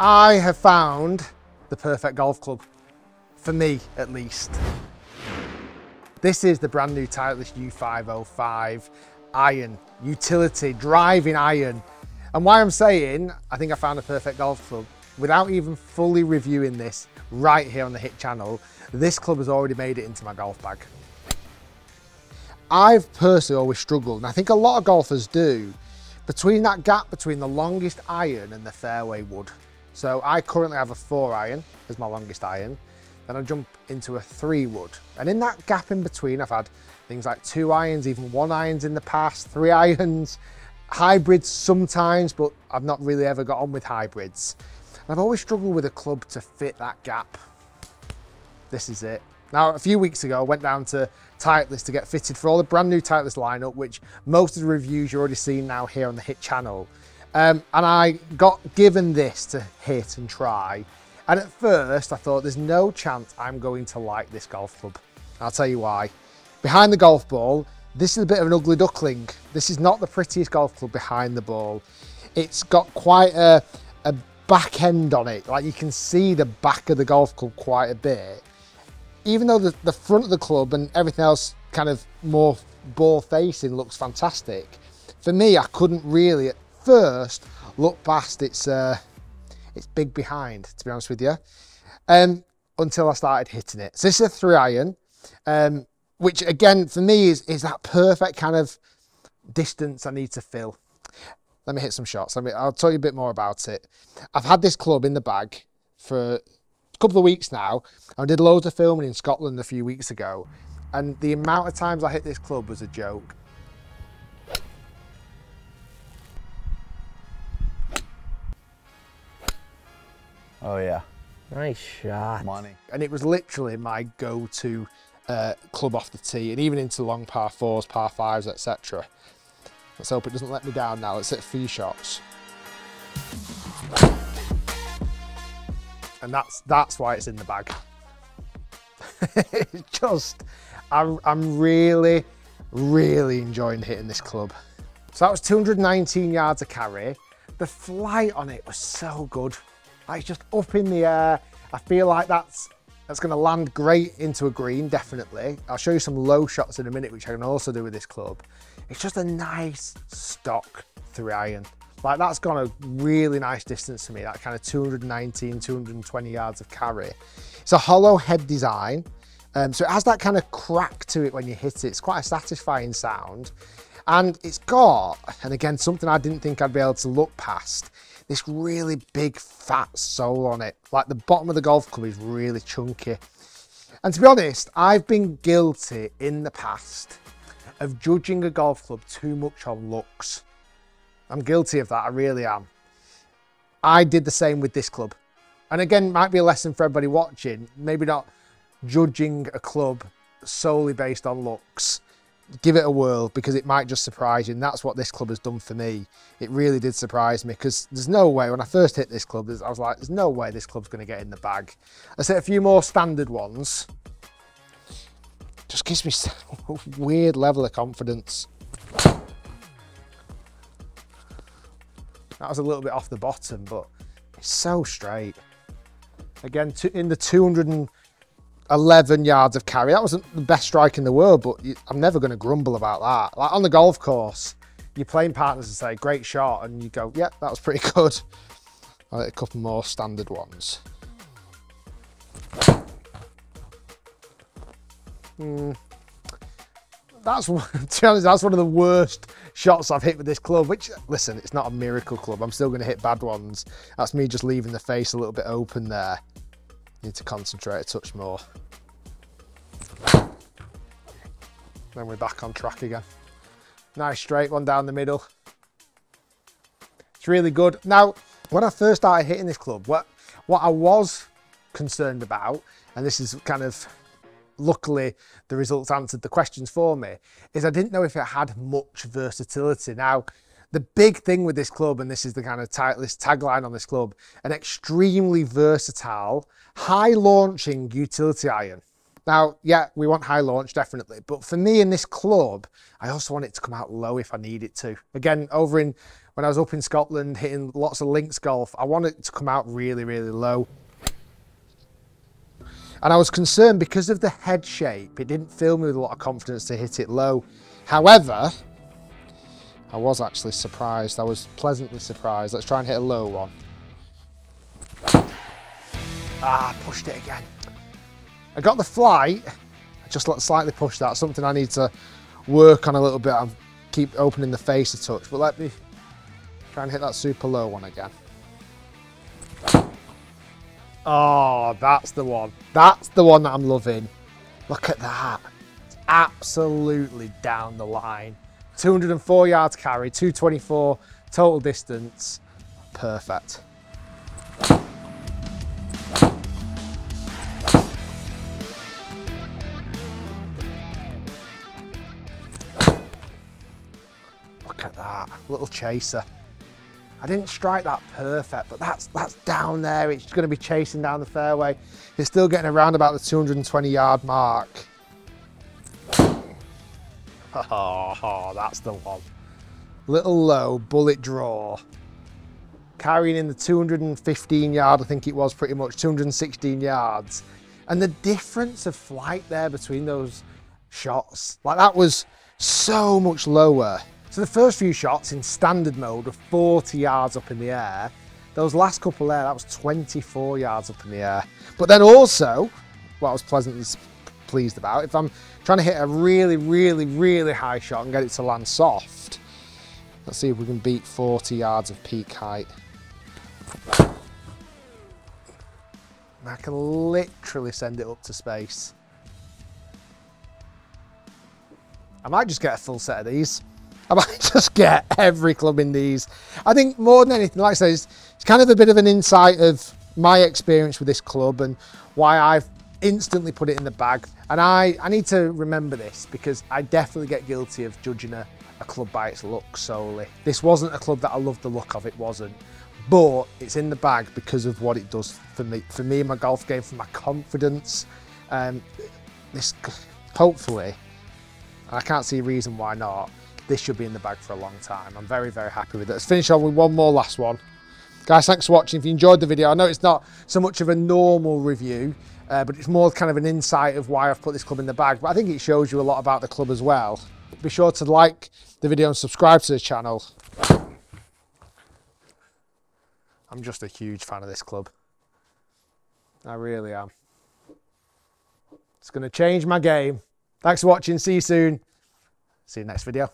I have found the perfect golf club, for me at least. This is the brand new Titleist U505 Iron, utility, driving iron. And why I'm saying, I think I found a perfect golf club, without even fully reviewing this right here on the Hit channel, this club has already made it into my golf bag. I've personally always struggled, and I think a lot of golfers do, between that gap between the longest iron and the fairway wood. So I currently have a 4 iron as my longest iron, then I jump into a 3 wood. And in that gap in between, I've had things like 2 irons, even 1 irons in the past, 3 irons, hybrids sometimes, but I've not really ever got on with hybrids. And I've always struggled with a club to fit that gap. This is it. Now, a few weeks ago, I went down to Titleist to get fitted for all the brand new Titleist lineup, which most of the reviews you're already seeing now here on the Hit channel. And I got given this to hit and try. And at first I thought, there's no chance I'm going to like this golf club. And I'll tell you why. Behind the golf ball, this is a bit of an ugly duckling. This is not the prettiest golf club behind the ball. It's got quite a back end on it. Like, you can see the back of the golf club quite a bit. Even though the front of the club and everything else kind of more ball facing looks fantastic, for me, I couldn't really at first look past its big behind, to be honest with you, until I started hitting it. So this is a 3 iron, which again for me is that perfect kind of distance I need to fill. Let me hit some shots. I'll tell you a bit more about it. I've had this club in the bag for couple of weeks now. I did loads of filming in Scotland a few weeks ago, and the amount of times I hit this club was a joke. Oh yeah. Nice shot. Money. And it was literally my go-to club off the tee, and even into long par 4s, par 5s, etc. Let's hope it doesn't let me down now. Let's hit a few shots. And that's why it's in the bag. It's just, I'm really, really enjoying hitting this club. So that was 219 yards of carry. The flight on it was so good. Like, it's just up in the air. I feel like that's gonna land great into a green, definitely. I'll show you some low shots in a minute, which I can also do with this club. It's just a nice stock 3 iron. Like, that's gone a really nice distance to me, that kind of 219, 220 yards of carry. It's a hollow head design, so it has that kind of crack to it when you hit it. It's quite a satisfying sound. And it's got, and again, something I didn't think I'd be able to look past, this really big, fat sole on it. Like, the bottom of the golf club is really chunky. And to be honest, I've been guilty in the past of judging a golf club too much on looks. I'm guilty of that, I really am. I did the same with this club. And again, might be a lesson for everybody watching, maybe not judging a club solely based on looks. Give it a whirl, because it might just surprise you, and that's what this club has done for me. It really did surprise me, because there's no way, when I first hit this club, I was like, there's no way this club's gonna get in the bag. I set a few more standard ones. Just gives me so weird level of confidence. That was a little bit off the bottom, but it's so straight. Again, in the 211 yards of carry. That wasn't the best strike in the world, but I'm never going to grumble about that. Like, on the golf course, your playing partners will say, great shot, and you go, yeah, that was pretty good. I'll hit a couple more standard ones. To be honest, that's one of the worst shots I've hit with this club, which, listen, it's not a miracle club. I'm still going to hit bad ones. That's me just leaving the face a little bit open there. Need to concentrate a touch more. Then we're back on track again. Nice straight one down the middle. It's really good. Now, when I first started hitting this club, what I was concerned about, and this is kind of... luckily, the results answered the questions for me, is I didn't know if it had much versatility. Now, the big thing with this club, and this is the kind of Titleist tagline on this club, an extremely versatile, high-launching utility iron. Now, yeah, we want high launch, definitely. But for me in this club, I also want it to come out low if I need it to. Again, over in when I was up in Scotland hitting lots of links golf, I wanted it to come out really, really low. And I was concerned because of the head shape, it didn't fill me with a lot of confidence to hit it low. However, I was actually surprised. I was pleasantly surprised. Let's try and hit a low one. Ah, pushed it again. I got the flight, I just slightly pushed that. Something I need to work on a little bit. I keep opening the face a touch, but let me try and hit that super low one again. Oh, that's the one. That's the one that I'm loving. Look at that. It's absolutely down the line. 204 yards carry, 224 total distance. Perfect. Look at that, little chaser. I didn't strike that perfect, but that's down there. It's going to be chasing down the fairway. It's still getting around about the 220 yard mark. Oh, that's the one. Little low, bullet draw. Carrying in the 215 yard, I think it was pretty much, 216 yards. And the difference of flight there between those shots, like that was so much lower. So the first few shots in standard mode were 40 yards up in the air. Those last couple there, that was 24 yards up in the air. But then also, what I was pleasantly pleased about, if I'm trying to hit a really, really, really high shot and get it to land soft, let's see if we can beat 40 yards of peak height. And I can literally send it up to space. I might just get a full set of these. I might just get every club in these. I think more than anything, like I say, it's kind of a bit of an insight of my experience with this club and why I've instantly put it in the bag. And I need to remember this because I definitely get guilty of judging a club by its look solely. This wasn't a club that I loved the look of, it wasn't. But it's in the bag because of what it does for me and my golf game, for my confidence. This, hopefully, and I can't see a reason why not, this should be in the bag for a long time. I'm very, very happy with it. Let's finish on with one more last one. Guys, thanks for watching. If you enjoyed the video, I know it's not so much of a normal review, but it's more kind of an insight of why I've put this club in the bag. But I think it shows you a lot about the club as well. Be sure to like the video and subscribe to the channel. I'm just a huge fan of this club. I really am. It's going to change my game. Thanks for watching. See you soon. See you next video.